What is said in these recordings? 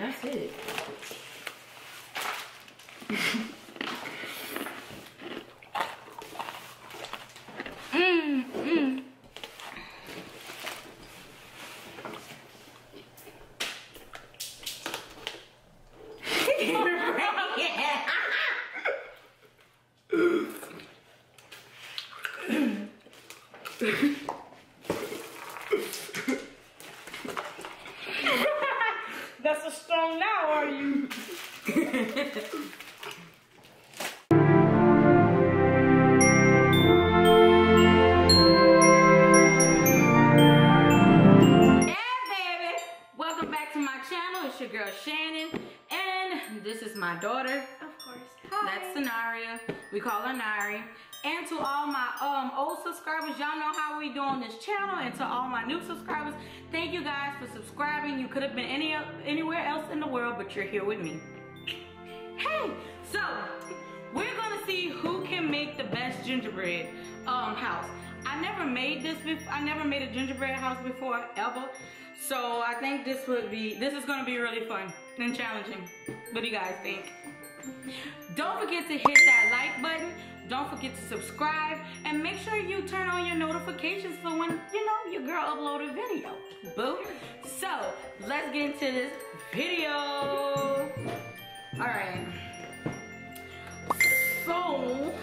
and that's it. That's a strong now, are you? Hey baby, welcome back to my channel. It's your girl Shannon, and this is my daughter. Of course. Hi. That's Naria. We call her Nari. And to all my old subscribers, y'all know how we do on this channel. And to all my new subscribers, thank you guys for subscribing. You could have been anywhere else in the world, but you're here with me. Hey, so we're gonna see who can make the best gingerbread house. I never made a gingerbread house before ever, so I think this is gonna be really fun and challenging. What do you guys think? Don't forget to hit that like button. Don't forget to subscribe, and make sure you turn on your notifications for when, you know, your girl uploads a video, boo. So, let's get into this video. All right. So,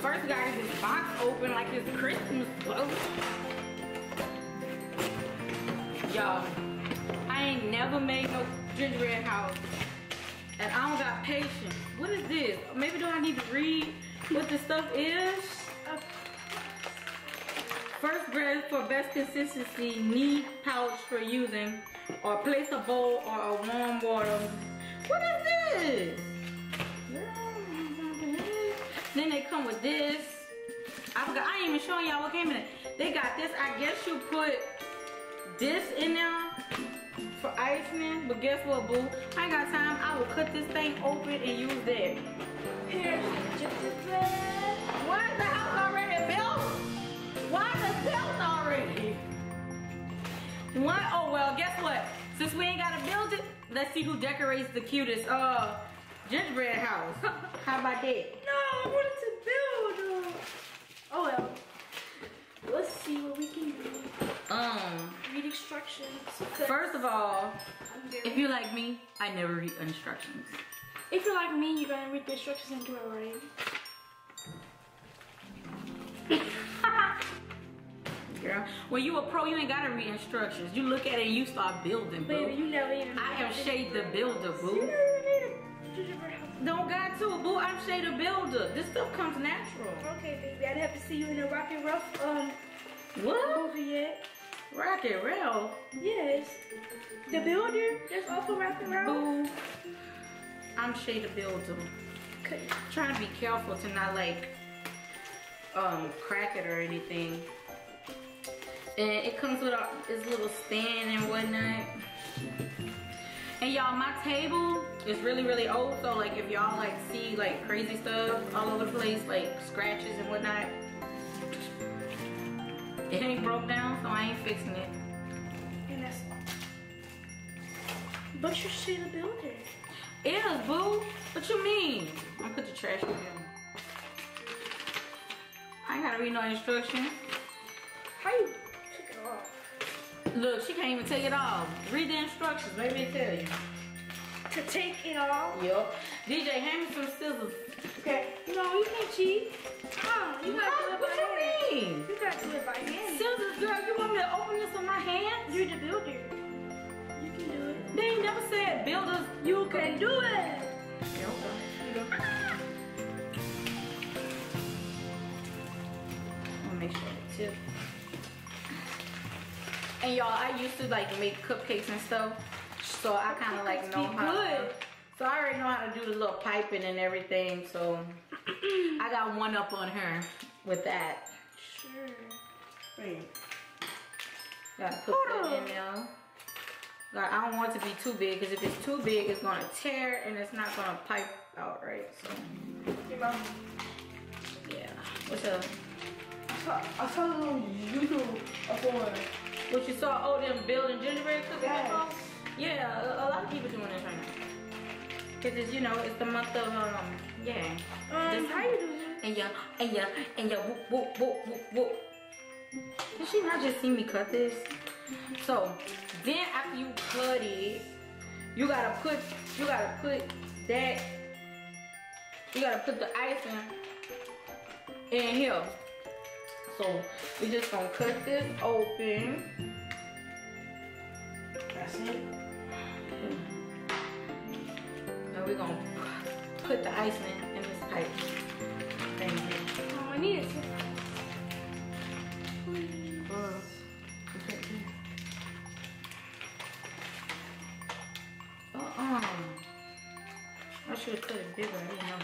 first gotta get this box open like it's Christmas, boo. Y'all, I ain't never made no gingerbread house, and I don't got patience. What is this? Maybe do I need to read what the stuff is? First bread for best consistency, need pouch for using, or place a bowl or a warm water. What is this? Then they come with this. I ain't even showing y'all what came in it. They got this. I guess you put this in there for icing, but guess what, boo? I ain't got time. I will cut this thing open and use that. Why is the house already built? Why is the house already? Oh well, guess what? Since we ain't gotta build it, let's see who decorates the cutest gingerbread house. How about that? No, I wanted to build. Oh well. Let's see what we can do. Read instructions. First of all, if you're like me, I never read instructions. If you're like me, you're gonna read the instructions and do it right. Girl, when you a pro, you ain't gotta read instructions. You look at it and you start building, boo. Baby, you never even I am Shay the Builder, boo. You never made a don't got to, boo. I'm Shay the Builder. This stuff comes natural. Okay, baby. I'd have to see you in a Rocket Ralph what? Movie yet. Rocket Ralph? Yes. The Builder? That's also Rocket Ralph? Boo. I'm Shay the Builder. Trying to be careful to not like crack it or anything. And it comes with this little stand and whatnot. And y'all, my table is really, really old. So like, if y'all like see like crazy stuff all over the place, like scratches and whatnot, it ain't broke down, so I ain't fixing it. And that's all. But you're Shay the Builder. Yeah, boo. What you mean? I'm gonna put the trash in here. I ain't gotta read no instructions. How you took it off? Look, she can't even take it off. Read the instructions, maybe it tell you. To take it off? Yup. DJ, hand me some scissors. Okay. No, you can't cheat. Oh, you gotta do it by hand. What you mean? You gotta do it by hand. Scissors, girl, you want me to open this with my hand? You're the builder. You can do it. They ain't never said builders, you can do it. Here we go. I'm gonna make sure it's tip. And y'all, I used to like make cupcakes and stuff, so I kind of like know how to. So I already know how to do the little piping and everything. So I got one up on her with that. Sure. Wait. Gotta put that in now. Like, I don't want it to be too big, because if it's too big, it's going to tear and it's not going to pipe out right. So, hey, Mom. Yeah. What's up? I saw a little YouTube before. What you saw? Oh, them building gingerbread cooking. Yes. Yeah, a lot of people doing this right now. Because it's, you know, it's the month of, yeah. How you doing? And yeah, whoop, whoop, whoop, whoop, whoop. Did she not just see me cut this? So then after you cut it, you gotta put the icing in here. So we just gonna cut this open. That's it. And we're gonna put the icing in this pipe. Thank you. Oh, I need it. I should have cut it bigger, I didn't know.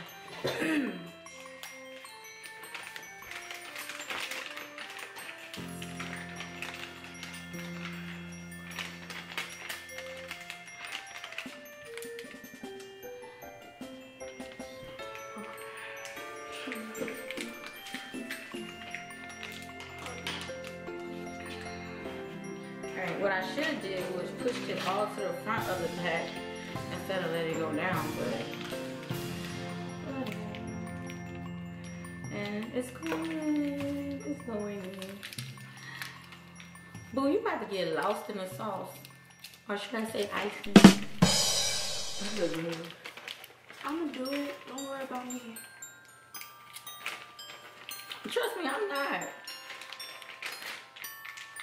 What I should have did was pushed it all to the front of the pack instead of letting it go down, but and it's going, it's going in. Boo, you about to get lost in the sauce, or should I say icing? I'm gonna do it. Don't worry about me. Trust me, I'm not.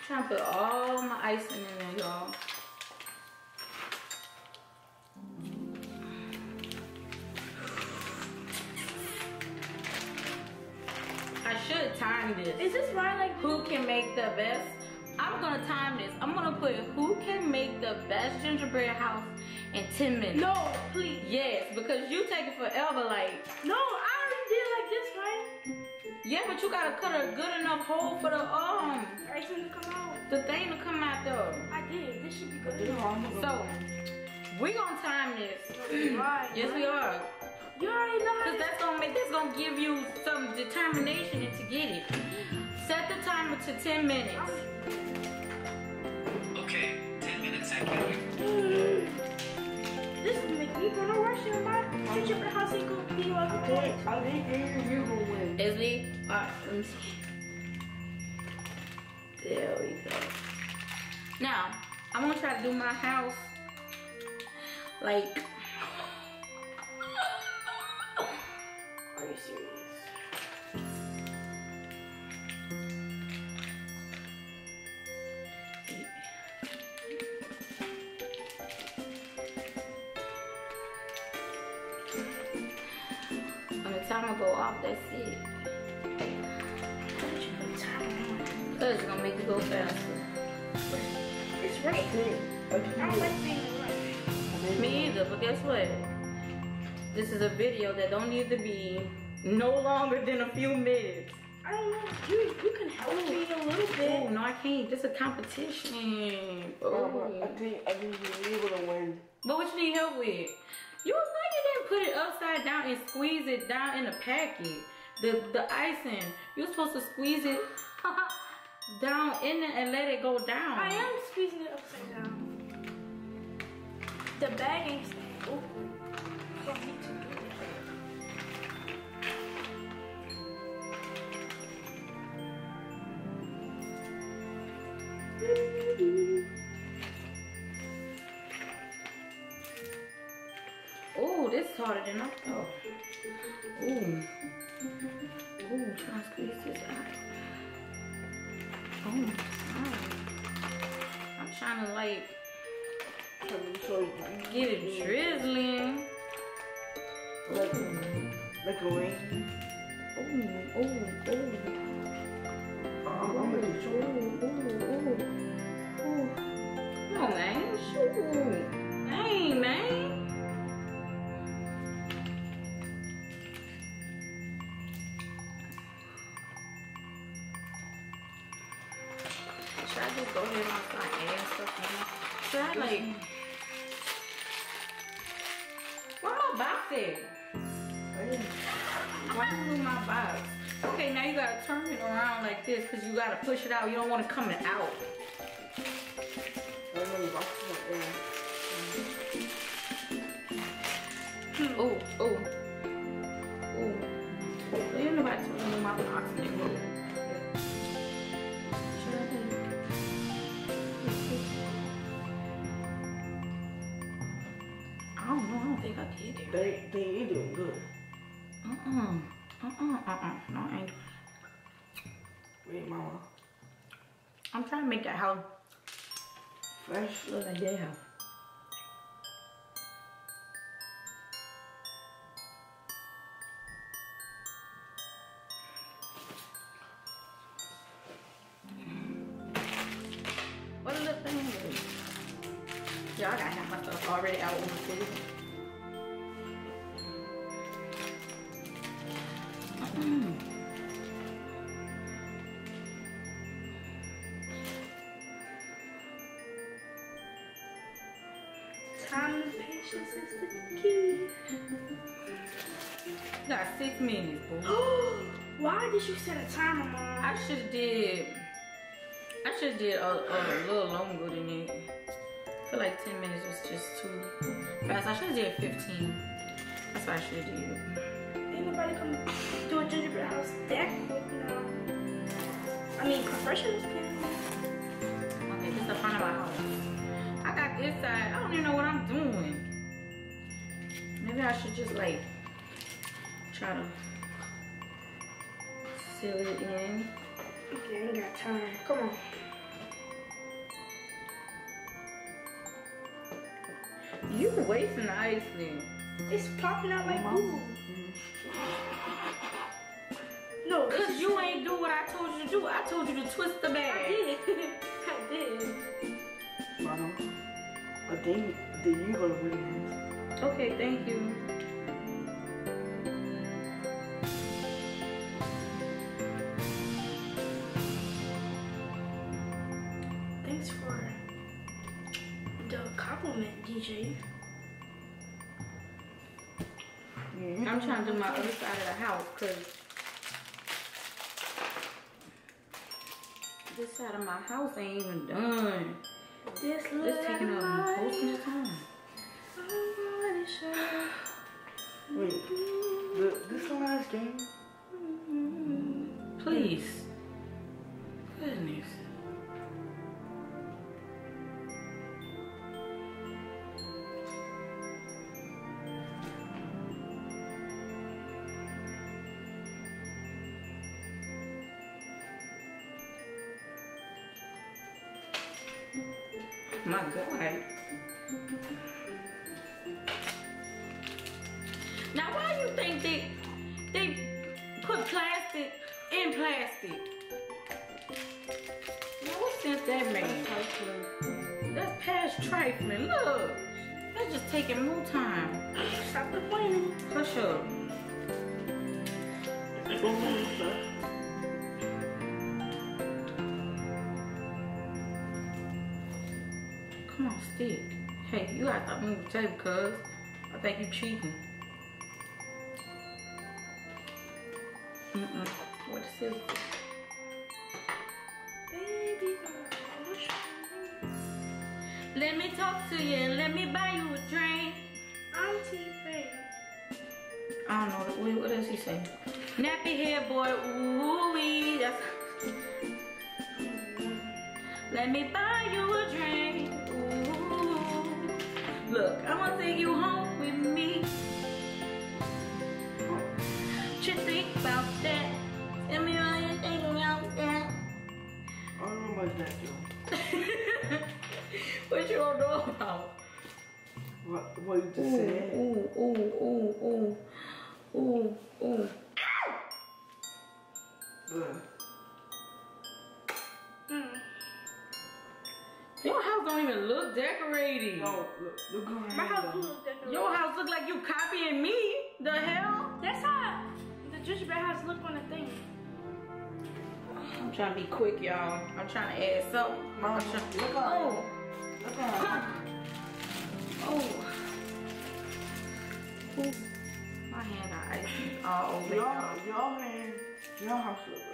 I'm trying to put all my icing in there, y'all. I should time this. Is this right? Like, who can make the best? I'm gonna time this. I'm gonna put who can make the best gingerbread house in 10 minutes. No, please. Yes, because you take it forever. Like, no, I already did like this, right? Yeah, but you gotta cut a good enough hole for the to come out. The thing to come out though. I did. This should be good. So we're gonna time this. Right, yes, right. We are. You already know. Cause that's gonna make, that's gonna give you some determination to get it. Set the timer to 10 minutes. Okay, 10 minutes. I can't wait. This will make me wanna rush in my kitchen for house and go be like a boy. I think you're gonna win. Isley, alright, let me see. There we go. Now, I'm gonna try to do my house like. Are you serious? When the timer go off, that's it. It's gonna make it go faster. It's right here. I don't like things. Me either, but guess what? This is a video that don't need to be no longer than a few minutes. I don't know. You can help me a little bit. Oh no, I can't. This is a competition. Oh. I think you're able to win. But what you need help with? You was like you didn't put it upside down and squeeze it down in a packet. The icing. You're supposed to squeeze it. Down in it and let it go down. I am squeezing it upside down. The bag ain't staying open. I don't need to do that. Oh, this is harder than I thought. Oh, trying to squeeze this out. Oh my God. I'm trying to like get it drizzling. Look away. Oh, man. Shoot. Hey, man. Go ahead and start adding stuff in. Should I like... Where my box at? Why did I move my box? Okay, now you gotta turn it around like this because you gotta push it out. You don't want it coming out. I don't know the box is up there. Oh. Well, you know about to put my oxygen mode. I don't know. I don't think I did it. They ain't doing good. No, I ain't doing it. Wait, mama. I'm trying to make that house fresh look like their house. What a little thing. Y'all gotta have my stuff already out on the city. Time and patience is the key. You got 6 minutes, boy. Why did you set a timer, Mom? I should have did a little longer than that. I feel like 10 minutes was just too fast. I should have did 15. That's what I should have did. Ain't nobody come do a gingerbread house that quick now. I mean, compressions can. Okay, this is the front of my house. I got this side. I don't even know what I'm doing. Maybe I should just like try to seal it in. Okay, I ain't got time. Come on. You wasting the ice cream. It's popping out like boo. No, cause you ain't do what I told you to do. I told you to twist the bag. I did. I did. Mama, but then you gonna win this. Okay, thank you. Thanks for the compliment, DJ. I'm trying to do my other side of the house because this side of my house ain't even done. This taking up most of the time. Wait, this is the last game? Please. Goodness. My God. Now why do you think they put plastic in plastic? Now what sense that makes? That's past trifling. Look, that's just taking more time. Stop complaining. Hush up. Come on, stick. Hey, you gotta stop moving the table, cuz. I think you cheating. What is this? Baby, let me talk to you and let me buy you a drink. Auntie Faye. I don't know. What does he say? Nappy hair boy. Ooh-wee. That's... Let me buy you a drink. Look, I'm gonna take you home with me. What you think about that? Tell me what you think about that. I don't know about that, yo. What you don't know about? What you just said? Ooh. Your house don't even look decorated. No, look around. My house looks decorated. Your house look like you copying me. The hell? That's how the gingerbread house look on the thing. I'm trying to be quick, y'all. I'm trying to add something. Look on. Oh. Look on. Oh. Oh. My hand got icy all over y'all. Your hand, your house look good.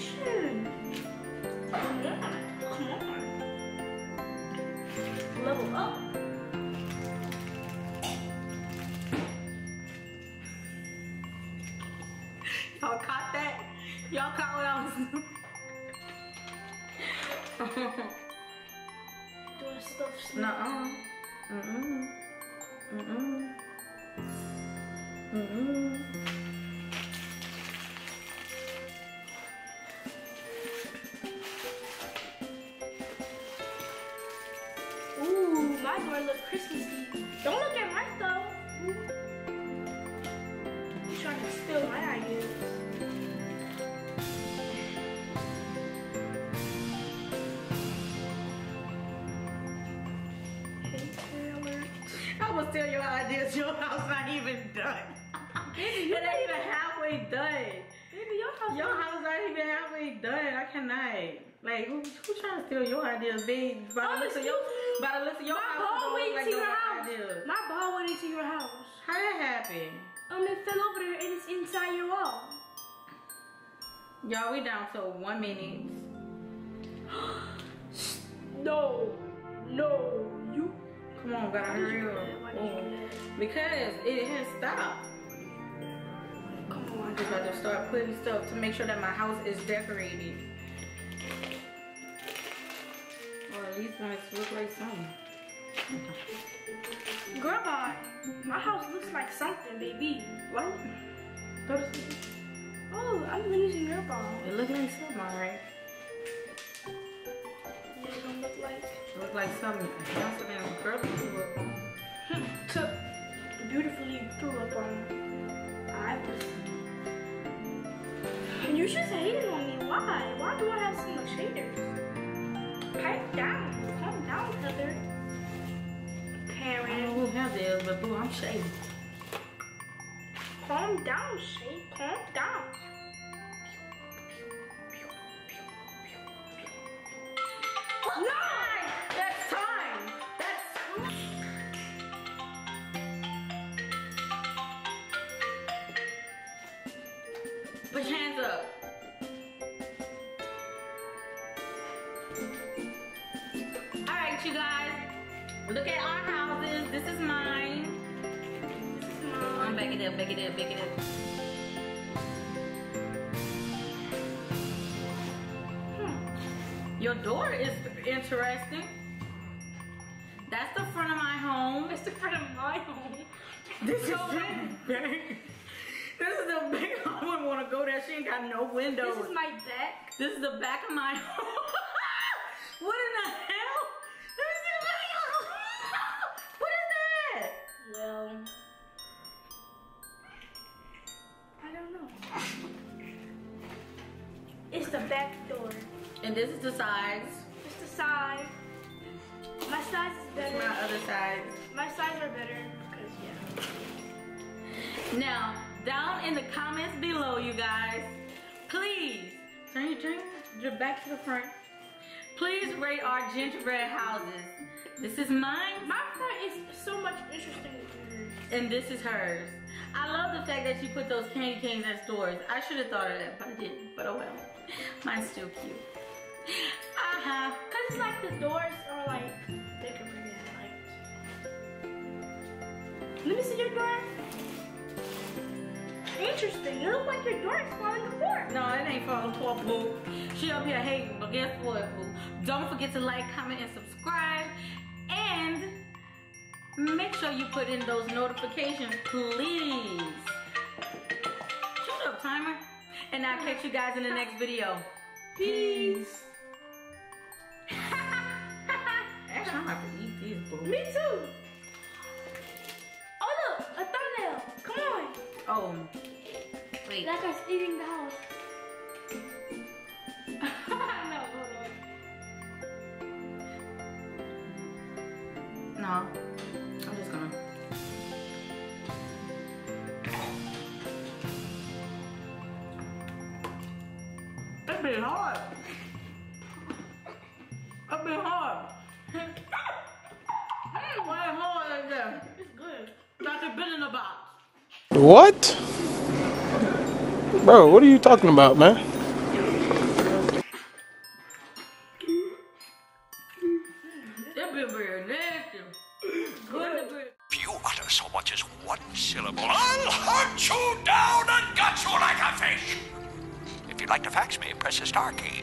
Shit. Come on. Level up. Y'all caught that? Y'all caught what I was doing stuff. Nuh-uh. Mm-mm. Mm-mm. Mm-mm. My door looks Christmassy. Don't look at mine though. I'm trying to steal my ideas. I will steal your ideas. Your house not even done. It ain't even halfway done. Baby, your house not even halfway done. I cannot. Like, who's trying to steal your ideas, babe? My ball went into your house. How did that happen? It fell over there and it's inside your wall. Y'all, we down for 1 minute. No, you. Come on, God, hurry up. Because it has stopped. Come on, I'm just about to start putting stuff to make sure that my house is decorated. At least when it looks like something. Girl, my house looks like something, baby. What? Oh, I'm losing your ball. It looks like something, alright. It don't look like. It looks like something. Something girl threw up on. So beautifully threw up on. And you just hated on me. Why? Why do I have so much haters? Pipe down. Calm down, Heather. Parent. I don't know who Heather is, but boo, I'm Shay. Calm down, Shay. Calm down. No! That's time! That's time! Put your hands up. You guys, look at our houses. This is mine. I'm back it up. Your door is interesting. That's the front of my home. It's the front of my home. This is so big. This is the big home. I wouldn't want to go there. She ain't got no windows. This is my back. This is the back of my home. What in the hell? Well, I don't know. It's the back door. And this is the sides. It's the side. My size is better. It's my other side. My sides are better because, yeah. Now, down in the comments below, you guys, please turn your back to the front. Please rate our gingerbread houses. This is mine. My front is so much interesting than yours. And this is hers. I love the fact that she put those candy canes as doors. I should have thought of that, but I didn't. But oh well. Mine's still cute. Cause it's like the doors are like decorated. Like, let me see your door. Interesting. You look like your door is falling apart. No, it ain't falling apart, boo. She up here hating, but guess what, boo? Don't forget to like, comment, and subscribe. And make sure you put in those notifications, please. Shut up, timer. And I'll catch you guys in the next video. Peace. Actually, I'm about to eat these, boo. Me too. Oh, look, a thumbnail. Come on. Oh, wait. Like us eating the house. No, I'm just gonna. It's been hard. It's been hard. I ain't wearing hard like that. It's good. Like a bit in a box. What? Bro, what are you talking about, man? If you utter so much as one syllable, I'll hunt you down and gut you like a fish. If you'd like to fax me, press the star key.